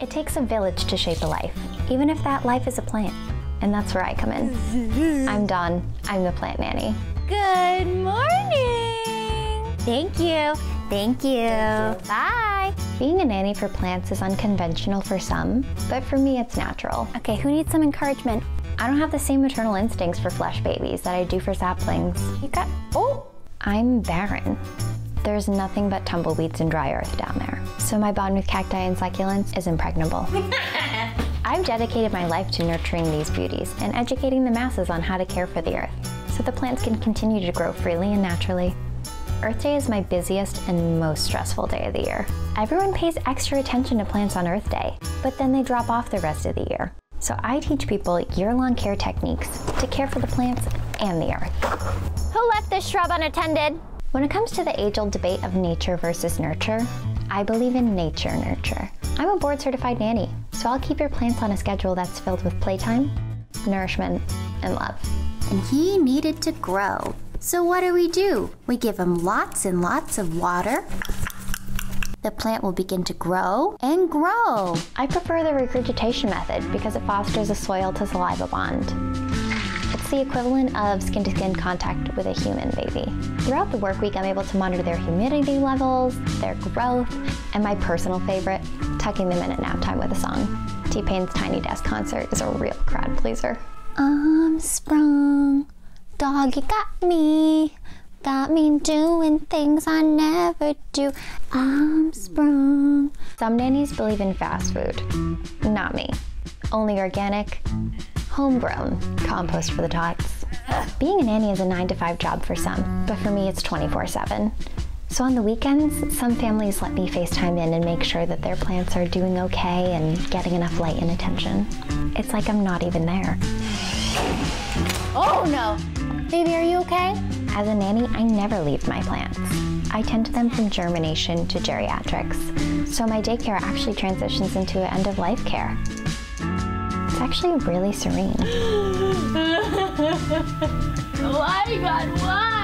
It takes a village to shape a life, even if that life is a plant. And that's where I come in. I'm Dawn. I'm the plant nanny. Good morning! Thank you. Thank you. Thank you. Bye. Being a nanny for plants is unconventional for some, but for me it's natural. Okay, who needs some encouragement? I don't have the same maternal instincts for flesh babies that I do for saplings. You got, oh! I'm barren. There's nothing but tumbleweeds and dry earth down there. So my bond with cacti and succulents is impregnable. I've dedicated my life to nurturing these beauties and educating the masses on how to care for the earth so the plants can continue to grow freely and naturally. Earth Day is my busiest and most stressful day of the year. Everyone pays extra attention to plants on Earth Day, but then they drop off the rest of the year. So I teach people year-long care techniques to care for the plants and the earth. Who left this shrub unattended? When it comes to the age-old debate of nature versus nurture, I believe in nature nurture. I'm a board-certified nanny, so I'll keep your plants on a schedule that's filled with playtime, nourishment, and love. And he needed to grow. So what do? We give him lots and lots of water. The plant will begin to grow and grow. I prefer the regurgitation method because it fosters a soil to saliva bond. The equivalent of skin-to-skin contact with a human baby. Throughout the work week, I'm able to monitor their humidity levels, their growth, and my personal favorite, tucking them in at nap time with a song. T-Pain's Tiny Desk Concert is a real crowd pleaser. I'm sprung, doggy got me doing things I never do. I'm sprung. Some nannies believe in fast food. Not me. Only organic, homegrown, compost for the tots. Being a nanny is a 9-to-5 job for some, but for me it's 24/7. So on the weekends, some families let me FaceTime in and make sure that their plants are doing okay and getting enough light and attention. It's like I'm not even there. Oh no! Baby, are you okay? As a nanny, I never leave my plants. I tend to them from germination to geriatrics. So my daycare actually transitions into end-of-life care. It's actually really serene. Why, God, why?